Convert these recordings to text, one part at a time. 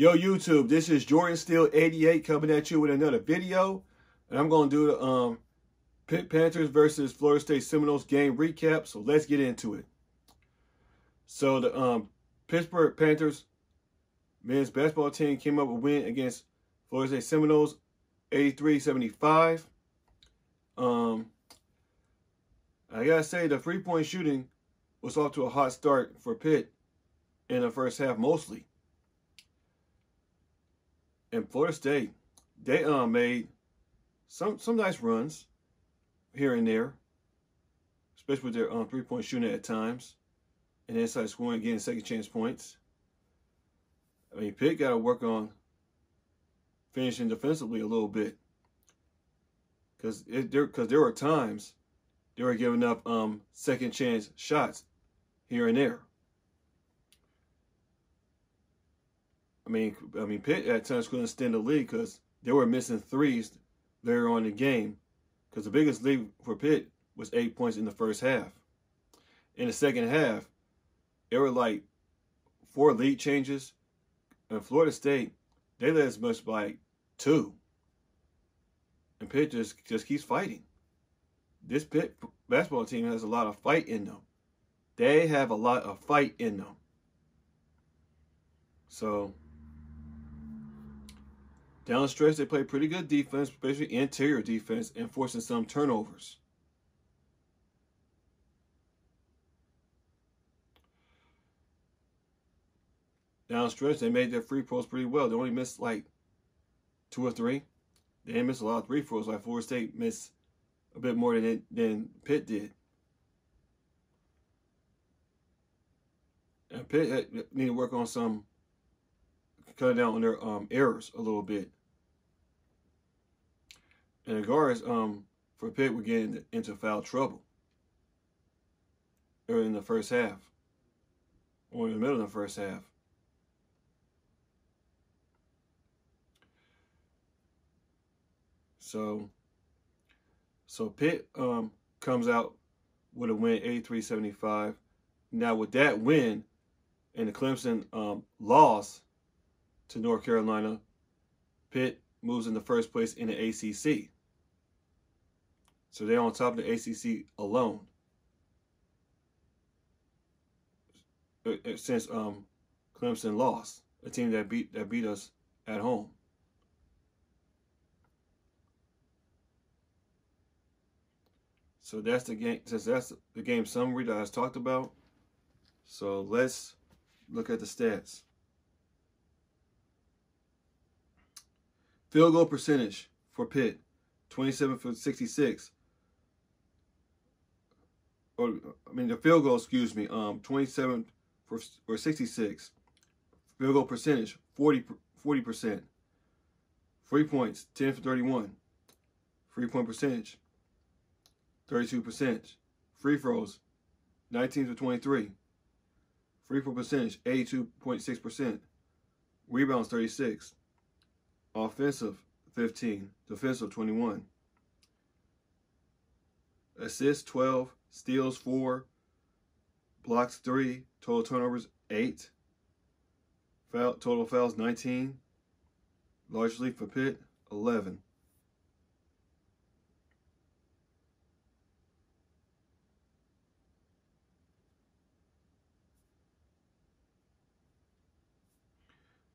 Yo, YouTube, this is JordanSteel88 coming at you with another video, and I'm going to do the Pitt Panthers versus Florida State Seminoles game recap, so let's get into it. So the Pittsburgh Panthers men's basketball team came up with a win against Florida State Seminoles, 83-75. I got to say, the three-point shooting was off to a hot start for Pitt in the first half mostly. And Florida State, they made some nice runs here and there, especially with their three-point shooting at times, and inside scoring, getting second-chance points. I mean, Pitt got to work on finishing defensively a little bit, because there were times they were giving up second-chance shots here and there. I mean, Pitt at times couldn't extend the lead because they were missing threes later on in the game, because the biggest lead for Pitt was 8 points in the first half. In the second half, there were like 4 lead changes, and Florida State, they led as much like 2. And Pitt just keeps fighting. This Pitt basketball team has a lot of fight in them. They have a lot of fight in them. So down the stretch, they play pretty good defense, especially interior defense, and forcing some turnovers. Down the stretch, they made their free throws pretty well. They only missed like 2 or 3. They didn't miss a lot of free throws. Like Florida State missed a bit more than Pitt did. And Pitt need to work on some, cut down on their errors a little bit. And the guards for Pitt were getting into foul trouble early in the first half, or in the middle of the first half. So Pitt comes out with a win, 83-75. Now with that win and the Clemson loss to North Carolina, Pitt moves in the first place in the ACC. So they're on top of the ACC alone since Clemson lost, a team that beat us at home. So that's the game. Since that's the game summary that I was talked about, so let's look at the stats. Field goal percentage for Pitt, 27 for 66. The field goal, excuse me, 27 for 66. Field goal percentage, 40%. Free points, 10 for 31. Free point percentage, 32%. Free throws, 19 for 23. Free throw percentage, 82.6%. Rebounds, 36. Offensive, 15. Defensive, 21. Assists, 12. Steals, 4. Blocks, 3. Total turnovers, 8. Total fouls, 19. Largely for Pitt, 11.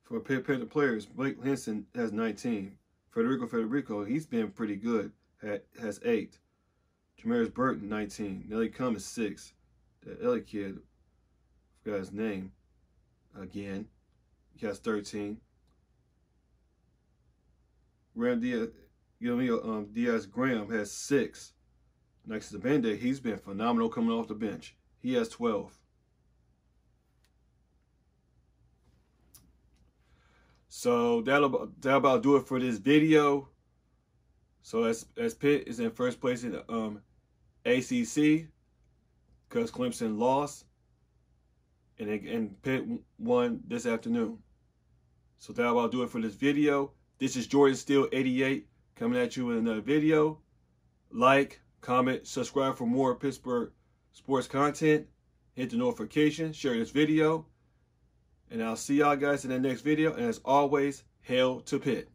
For Pitt Panther players, Blake Hinson has 19. Federico, he's been pretty good, has 8. Jamarius Burton, 19. Nelly Cummins, 6. That Nelly kid, I forgot his name again, he has 13. Ram Diaz, Diaz Graham has 6. Next to the Band-Aid, he's been phenomenal coming off the bench. He has 12. So that'll about do it for this video. So as Pitt is in first place in the ACC because Clemson lost, and Pitt won this afternoon. So that'll about do it for this video. This is JordanSteel88 coming at you with another video. Like, comment, subscribe for more Pittsburgh sports content. Hit the notification, share this video, And I'll see y'all guys in the next video. And as always, hail to Pitt.